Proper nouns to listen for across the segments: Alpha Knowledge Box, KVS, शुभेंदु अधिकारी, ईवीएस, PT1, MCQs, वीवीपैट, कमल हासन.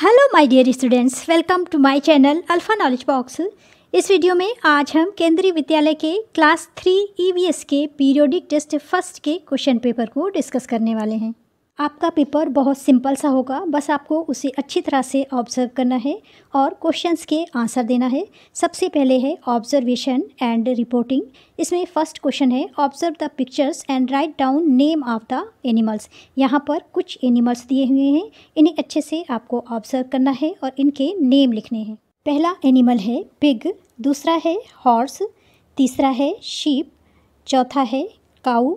Hello my dear students, welcome to my channel alpha knowledge box. इस video में आज हम केंद्रीय विद्यालय के क्लास 3 ईवीएस के पीरियोडिक टेस्ट फर्स्ट के क्वेश्चन पेपर को डिस्कस करने वाले हैं। आपका पेपर बहुत सिंपल सा होगा, बस आपको उसे अच्छी तरह से ऑब्जर्व करना है और क्वेश्चंस के आंसर देना है। सबसे पहले है ऑब्जर्वेशन एंड रिपोर्टिंग। इसमें फर्स्ट क्वेश्चन है observe the pictures and write down name of the animals. यहाँ पर कुछ एनिमल्स दिए हुए हैं, इन्हें अच्छे से आपको ऑब्जर्व करना है और इनके नेम लिखने हैं। पहला एनिमल है पिग, दूसरा है हॉर्स, तीसरा है शीप, चौथा है काऊ,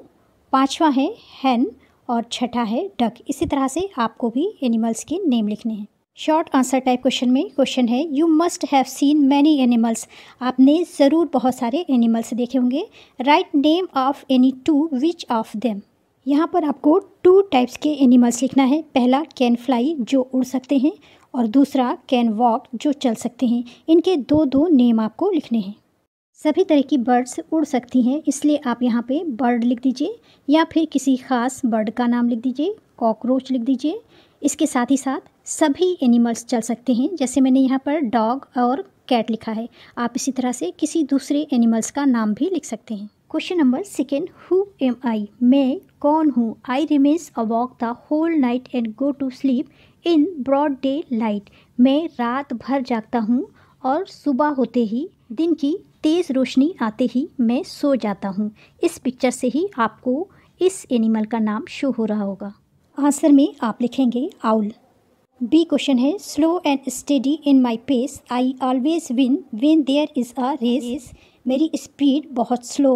पाँचवा है हैन और छठा है डक। इसी तरह से आपको भी एनिमल्स के नेम लिखने हैं। शॉर्ट आंसर टाइप क्वेश्चन में क्वेश्चन है you must have seen many animals. आपने ज़रूर बहुत सारे एनिमल्स देखे होंगे। Write name of any two which of them. यहाँ पर आपको टू टाइप्स के एनिमल्स लिखना है। पहला कैन फ्लाई जो उड़ सकते हैं और दूसरा कैन वॉक जो चल सकते हैं। इनके दो दो नेम आपको लिखने हैं। सभी तरह की बर्ड्स उड़ सकती हैं, इसलिए आप यहाँ पे बर्ड लिख दीजिए या फिर किसी ख़ास बर्ड का नाम लिख दीजिए, कॉकरोच लिख दीजिए। इसके साथ ही साथ सभी एनिमल्स चल सकते हैं, जैसे मैंने यहाँ पर डॉग और कैट लिखा है। आप इसी तरह से किसी दूसरे एनिमल्स का नाम भी लिख सकते हैं। Question number second, who am I. मैं कौन हूँ। I remains awake the whole night and go to sleep in broad day light. मैं रात भर जागता हूँ और सुबह होते ही, दिन की तेज़ रोशनी आते ही मैं सो जाता हूँ। इस पिक्चर से ही आपको इस एनिमल का नाम शो हो रहा होगा। आंसर में आप लिखेंगे आउल। बी क्वेश्चन है slow and steady in my pace I always win when there is a race. मेरी स्पीड बहुत स्लो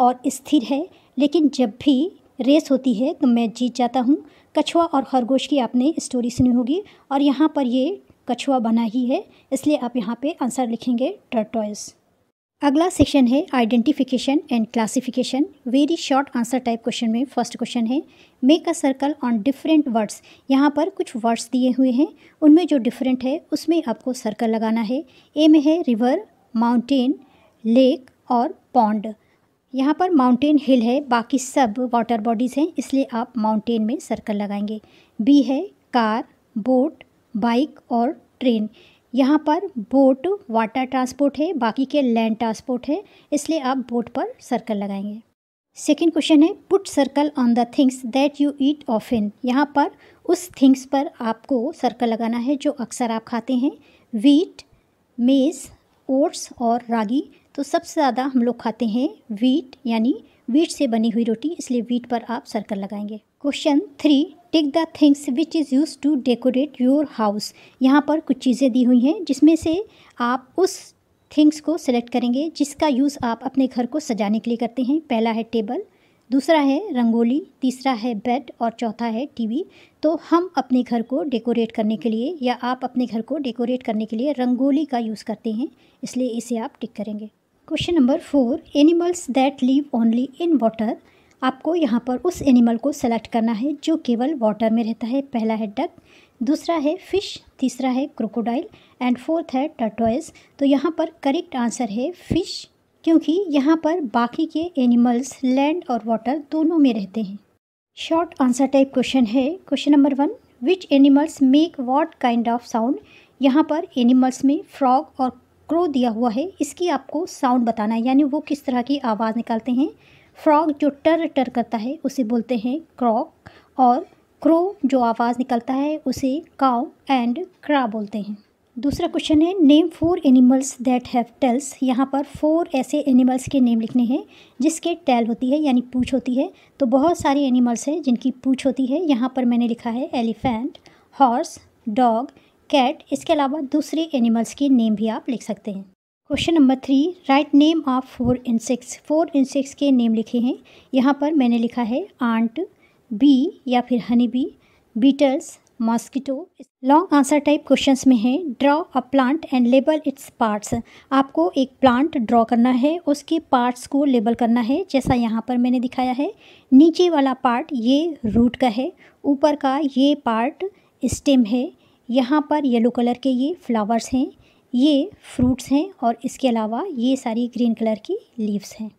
और स्थिर है, लेकिन जब भी रेस होती है तो मैं जीत जाता हूँ। कछुआ और खरगोश की आपने स्टोरी सुनी होगी और यहाँ पर ये कछुआ बना ही है, इसलिए आप यहाँ पे आंसर लिखेंगे टर्टॉइस। अगला सेक्शन है identification and classification. Very short answer type question में फर्स्ट क्वेश्चन है make a circle on different words. यहाँ पर कुछ वर्ड्स दिए हुए हैं, उनमें जो डिफरेंट है उसमें आपको सर्कल लगाना है। ए में है रिवर, माउंटेन, लेक और पॉन्ड। यहाँ पर माउंटेन हिल है, बाकी सब वाटर बॉडीज़ हैं, इसलिए आप माउंटेन में सर्कल लगाएंगे। बी है कार, बोट, बाइक और ट्रेन। यहाँ पर बोट वाटर ट्रांसपोर्ट है, बाकी के लैंड ट्रांसपोर्ट है, इसलिए आप बोट पर सर्कल लगाएंगे। सेकंड क्वेश्चन है put circle on the things that you eat often. यहाँ पर उस थिंग्स पर आपको सर्कल लगाना है जो अक्सर आप खाते हैं। व्हीट, मेज, ओट्स और रागी। तो सबसे ज़्यादा हम लोग खाते हैं व्हीट, यानी व्हीट से बनी हुई रोटी, इसलिए व्हीट पर आप सर्कल लगाएंगे। Question three take the things which is use to decorate your house. यहाँ पर कुछ चीज़ें दी हुई हैं जिसमें से आप उस थिंग्स को सेलेक्ट करेंगे जिसका यूज़ आप अपने घर को सजाने के लिए करते हैं। पहला है टेबल, दूसरा है रंगोली, तीसरा है बेड और चौथा है टीवी। तो हम अपने घर को डेकोरेट करने के लिए या आप अपने घर को डेकोरेट करने के लिए रंगोली का यूज़ करते हैं, इसलिए इसे आप टिक करेंगे। Question number four animals that live only in water. आपको यहाँ पर उस एनिमल को सेलेक्ट करना है जो केवल वाटर में रहता है। पहला है डक, दूसरा है फिश, तीसरा है क्रोकोडाइल एंड फोर्थ है टर्टॉइज। तो यहाँ पर करेक्ट आंसर है फिश, क्योंकि यहाँ पर बाकी के एनिमल्स लैंड और वाटर दोनों में रहते हैं। शॉर्ट आंसर टाइप क्वेश्चन है question number one which animals make what kind of sound. यहाँ पर एनिमल्स में फ्रॉग और क्रो दिया हुआ है, इसकी आपको साउंड बताना है, यानी वो किस तरह की आवाज़ निकालते हैं। फ्रॉग जो टर टर करता है उसे बोलते हैं क्रॉक और क्रो जो आवाज़ निकलता है उसे काव एंड क्रा बोलते हैं। दूसरा क्वेश्चन है name four animals that have tails. यहाँ पर फोर ऐसे एनिमल्स के नेम लिखने हैं जिसके टेल होती है, यानी पूँछ होती है। तो बहुत सारे एनिमल्स हैं जिनकी पूँछ होती है। यहाँ पर मैंने लिखा है एलिफेंट, हॉर्स, डॉग, कैट। इसके अलावा दूसरे एनिमल्स के नेम भी आप लिख सकते हैं। Question number three write name of four insects. Four insects के नेम लिखे हैं। यहाँ पर मैंने लिखा है आंट, बी या फिर honey bee, beetles, mosquito. Long answer type questions में है draw a plant and label its parts. आपको एक प्लांट ड्रॉ करना है, उसके पार्ट्स को लेबल करना है, जैसा यहाँ पर मैंने दिखाया है। नीचे वाला पार्ट ये रूट का है, ऊपर का ये पार्ट स्टेम है, यहाँ पर येलो कलर के ये फ्लावर्स हैं, ये फ्रूट्स हैं और इसके अलावा ये सारी ग्रीन कलर की लीव्स हैं।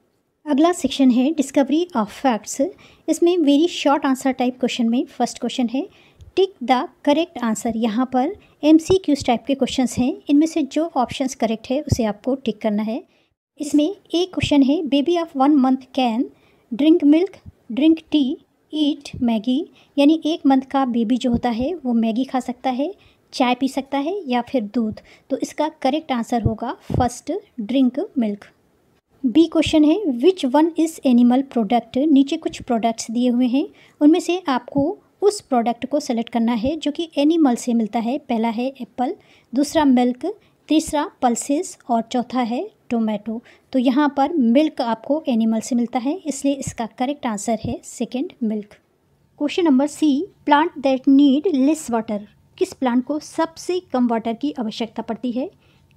अगला सेक्शन है डिस्कवरी ऑफ फैक्ट्स। इसमें very short answer type question में फर्स्ट क्वेश्चन है टिक द करेक्ट आंसर। यहाँ पर MCQs टाइप के क्वेश्चंस हैं, इनमें से जो ऑप्शंस करेक्ट है उसे आपको टिक करना है। इसमें एक क्वेश्चन है, baby of 1 month can drink milk, drink tea, eat Maggi. यानी 1 month का बेबी जो होता है वो मैगी खा सकता है, चाय पी सकता है या फिर दूध। तो इसका करेक्ट आंसर होगा first, drink milk. B question है, which one is animal product. नीचे कुछ प्रोडक्ट्स दिए हुए हैं, उनमें से आपको उस प्रोडक्ट को सेलेक्ट करना है जो कि एनिमल से मिलता है। पहला है एप्पल, दूसरा मिल्क, तीसरा पल्सेस और चौथा है टोमेटो। तो यहाँ पर मिल्क आपको एनिमल से मिलता है, इसलिए इसका करेक्ट आंसर है second, milk. Question number C, plant that need less water. किस प्लांट को सबसे कम वाटर की आवश्यकता पड़ती है?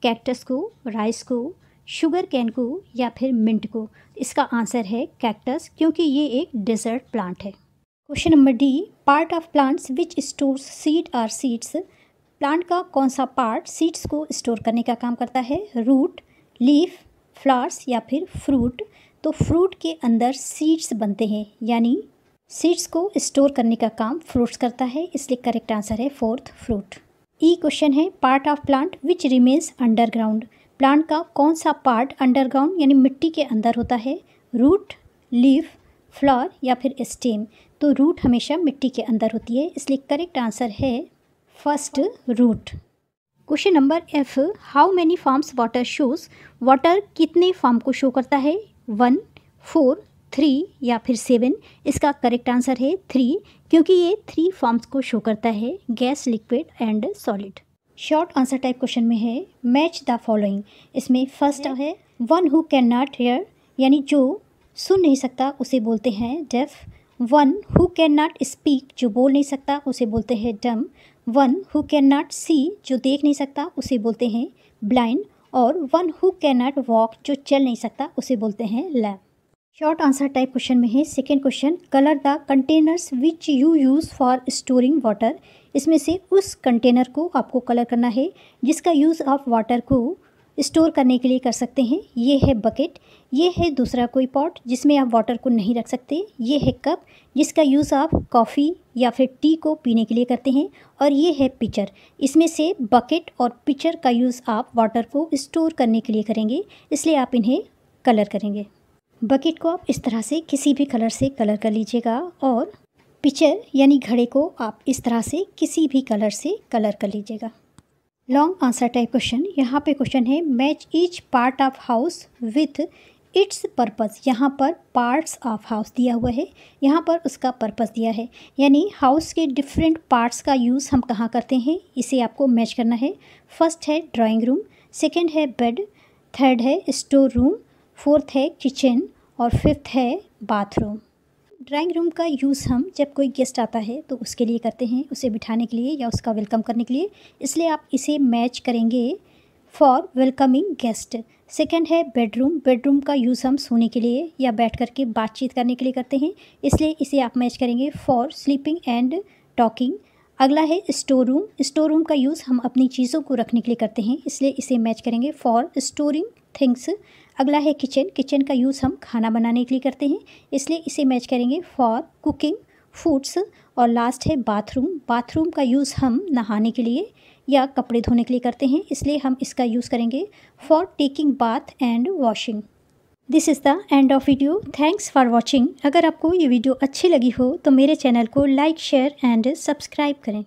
कैक्टस को, राइस को, शुगर कैन को या फिर मिंट को। इसका आंसर है कैक्टस, क्योंकि ये एक डेजर्ट प्लांट है। Question number D, part of plants which stores seed or seeds. Plant का कौन सा पार्ट सीड्स को स्टोर करने का काम करता है? रूट, लीफ, फ्लावर्स या फिर फ्रूट। तो फ्रूट के अंदर सीड्स बनते हैं, यानी सीड्स को स्टोर करने का काम फ्रूट्स करता है, इसलिए करेक्ट आंसर है फोर्थ, फ्रूट। ई क्वेश्चन है, part of plant which remains underground. Plant का कौन सा पार्ट अंडरग्राउंड यानी मिट्टी के अंदर होता है? रूट, लीफ, फ्लावर या फिर स्टेम। तो रूट हमेशा मिट्टी के अंदर होती है, इसलिए करेक्ट आंसर है first, root. Question number F, how many forms water shows. Water कितने फॉर्म को शो करता है? 1, 4, 3 या फिर 7। इसका करेक्ट आंसर है 3, क्योंकि ये 3 फॉर्म्स को शो करता है, gas, liquid and solid. Short answer type question में है मैच द फॉलोइंग। इसमें फर्स्ट है one who can not hear, यानी जो सुन नहीं सकता उसे बोलते हैं deaf. One who can not speak, जो बोल नहीं सकता उसे बोलते हैं dumb. One who can not see, जो देख नहीं सकता उसे बोलते हैं ब्लाइंड। और one who can not walk, जो चल नहीं सकता उसे बोलते हैं lamp. Short answer type question में है second question, colour the containers which you use for storing water. इसमें से उस कंटेनर को आपको कलर करना है जिसका यूज़ आप वाटर को स्टोर करने के लिए कर सकते हैं। ये है बकेट, ये है दूसरा कोई पॉट जिसमें आप वाटर को नहीं रख सकते, ये है कप जिसका यूज़ आप कॉफ़ी या फिर टी को पीने के लिए करते हैं, और ये है पिचर। इसमें से बकेट और पिचर का यूज़ आप वाटर को स्टोर करने के लिए करेंगे, इसलिए आप इन्हें कलर करेंगे। बकेट को आप इस तरह से किसी भी कलर से कलर कर लीजिएगा, और पिचर यानी घड़े को आप इस तरह से किसी भी कलर से कलर कर लीजिएगा। लॉन्ग आंसर टाइप क्वेश्चन, यहाँ पे क्वेश्चन है match each part of house with its purpose. यहाँ पर पार्ट्स ऑफ हाउस दिया हुआ है, यहाँ पर उसका पर्पस दिया है, यानी हाउस के डिफरेंट पार्ट्स का यूज़ हम कहाँ करते हैं, इसे आपको मैच करना है। फर्स्ट है ड्राॅइंग रूम, सेकेंड है बेड, थर्ड है स्टोर रूम, फोर्थ है किचन और फिफ्थ है बाथरूम। ड्राइंग रूम का यूज़ हम जब कोई गेस्ट आता है तो उसके लिए करते हैं, उसे बिठाने के लिए या उसका वेलकम करने के लिए, इसलिए आप इसे मैच करेंगे फॉर वेलकमिंग गेस्ट। सेकंड है बेडरूम, बेडरूम का यूज़ हम सोने के लिए या बैठ कर के बातचीत करने के लिए करते हैं, इसलिए इसे आप मैच करेंगे फॉर स्लीपिंग एंड टॉकिंग। अगला है स्टोर रूम, स्टोर रूम का यूज़ हम अपनी चीज़ों को रखने के लिए करते हैं, इसलिए इसे मैच करेंगे फॉर स्टोरिंग थिंग्स। अगला है किचन, किचन का यूज़ हम खाना बनाने के लिए करते हैं, इसलिए इसे मैच करेंगे फॉर कुकिंग फूड्स। और लास्ट है बाथरूम, बाथरूम का यूज़ हम नहाने के लिए या कपड़े धोने के लिए करते हैं, इसलिए हम इसका यूज़ करेंगे for taking bath and washing. This is the end of video, thanks for watching. अगर आपको ये वीडियो अच्छी लगी हो तो मेरे चैनल को लाइक, शेयर एंड सब्सक्राइब करें।